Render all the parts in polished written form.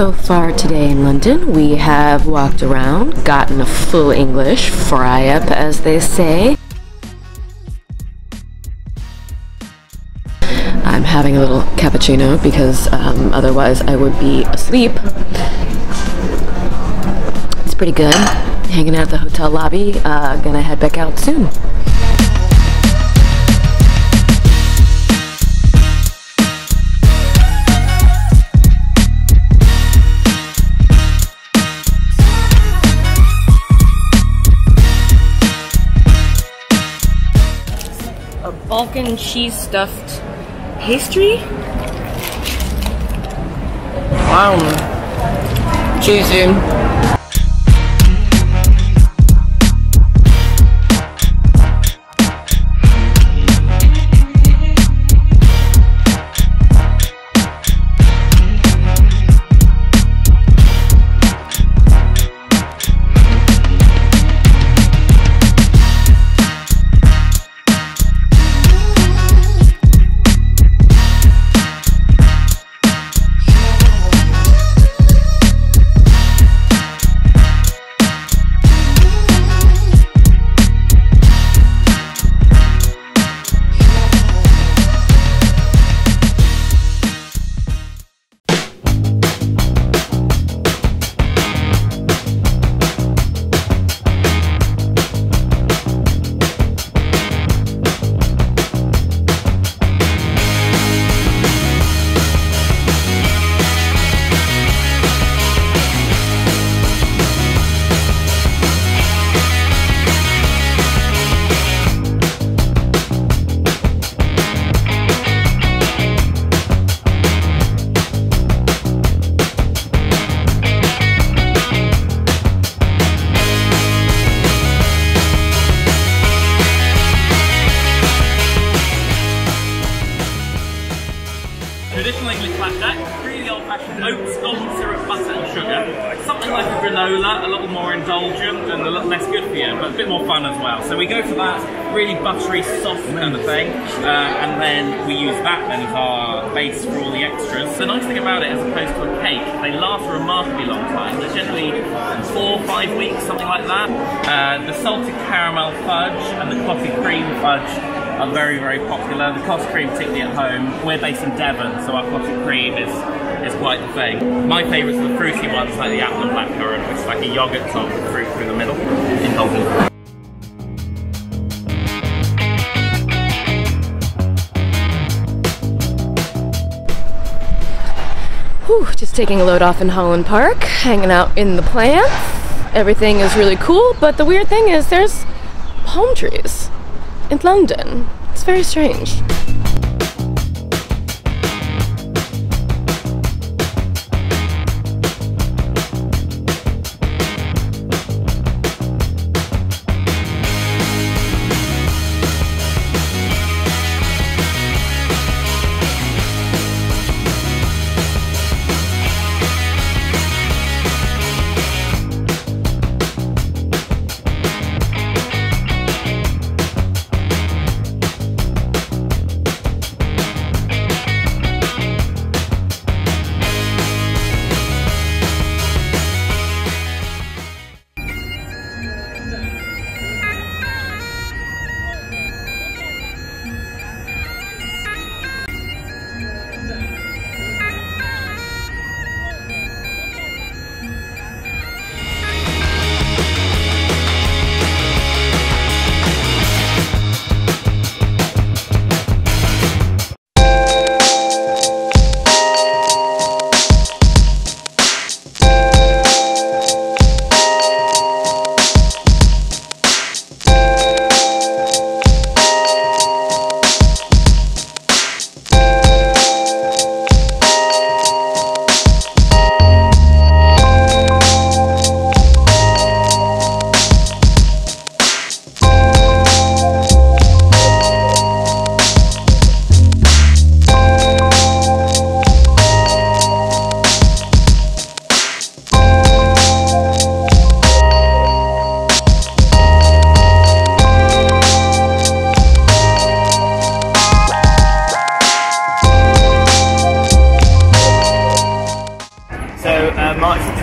So far today in London, we have walked around, gotten a full English fry up, as they say. I'm having a little cappuccino because otherwise I would be asleep. It's pretty good. Hanging out at the hotel lobby, gonna head back out soon. Balkan cheese stuffed pastry? Wow. Cheesy. Traditional English blackjack, really old-fashioned oats, golden syrup, butter and sugar. Something like a granola, a little more indulgent and a lot less good for you, but a bit more fun as well. So we go for that really buttery, soft kind of thing, and then we use that then as our base for all the extras. The nice thing about it, as opposed to a cake, they last a remarkably long time. They're generally 4 or 5 weeks, something like that. The salted caramel fudge and the clotted cream fudge are very, very popular. The clotted cream, particularly at home. We're based in Devon, so our clotted cream is quite the thing. My favourites are the fruity ones, like the apple and blackcurrant, which is like a yoghurt top with fruit through the middle. Indulgent. Whew, just taking a load off in Holland Park, hanging out in the plants. Everything is really cool, but the weird thing is there's palm trees in London. It's very strange.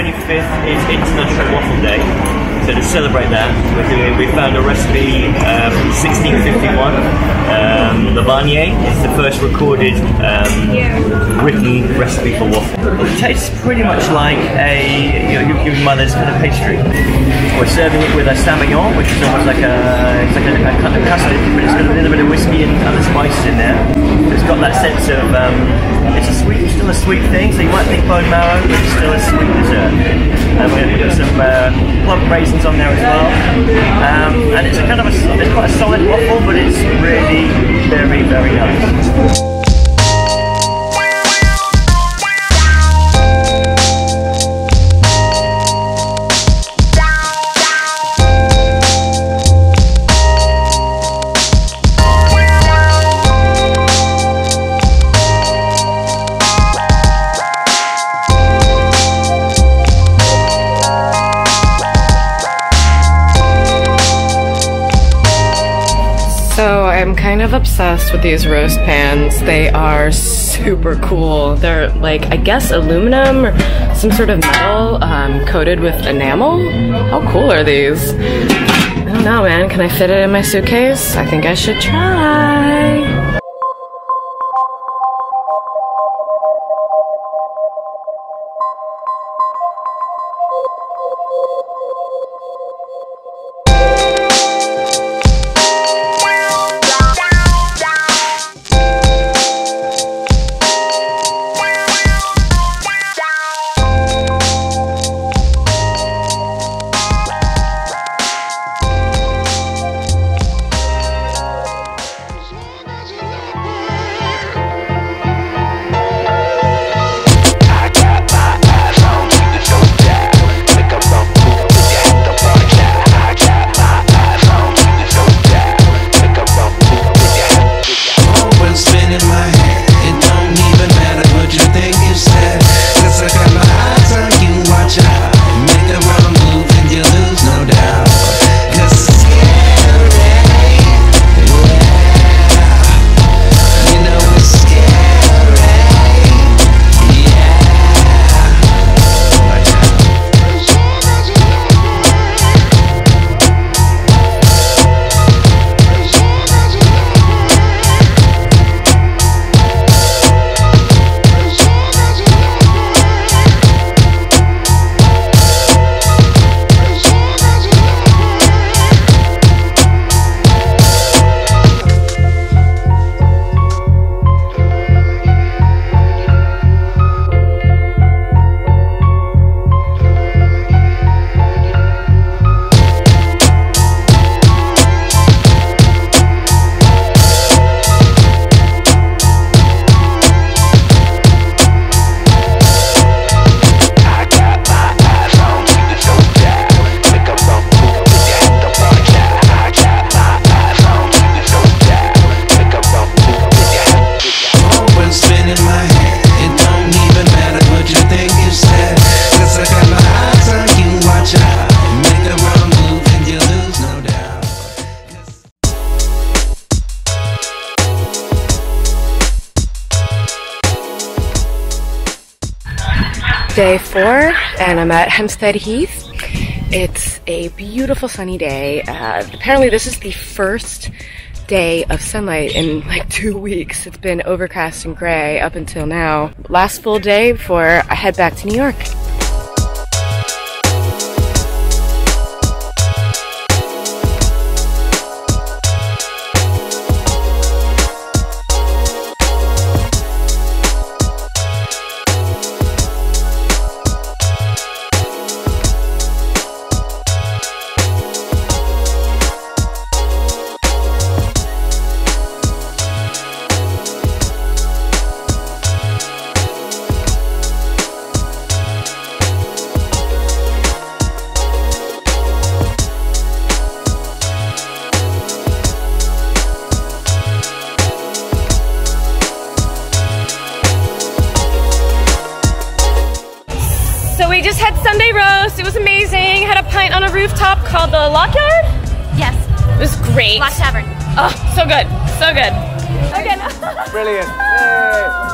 25th is International Waffle Day, so to celebrate that, we found a recipe from 1651. The Vanier is the first recorded written recipe for waffle. It tastes pretty much like your mother's kind of pastry. We're serving it with a Savoyant, which is almost like a kind of custard, but it's got a little bit of whiskey and other spices in there. It's got that sense of it's a sweet, still a sweet thing. So you might think bone marrow, but it's still a sweet dessert. And we're going to put some plum raisins on there as well. And it's it's quite a solid waffle, but it's really very, very nice. So I'm kind of obsessed with these roast pans. They are super cool. They're like, I guess, aluminum or some sort of metal coated with enamel. How cool are these? I don't know, man. Can I fit it in my suitcase? I think I should try. Day 4, and I'm at Hempstead Heath. It's a beautiful sunny day. Apparently this is the first day of sunlight in like 2 weeks. It's been overcast and gray up until now. Last full day before I head back to New York. We just had Sunday roast. It was amazing. Had a pint on a rooftop called the Lock Yard. Yes. It was great. Lock Tavern. Oh, so good. So good. Okay. Brilliant. Yay.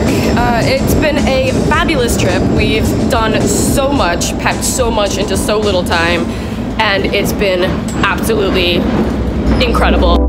Park. It's been a fabulous trip. We've done so much, packed so much into so little time, and it's been absolutely incredible.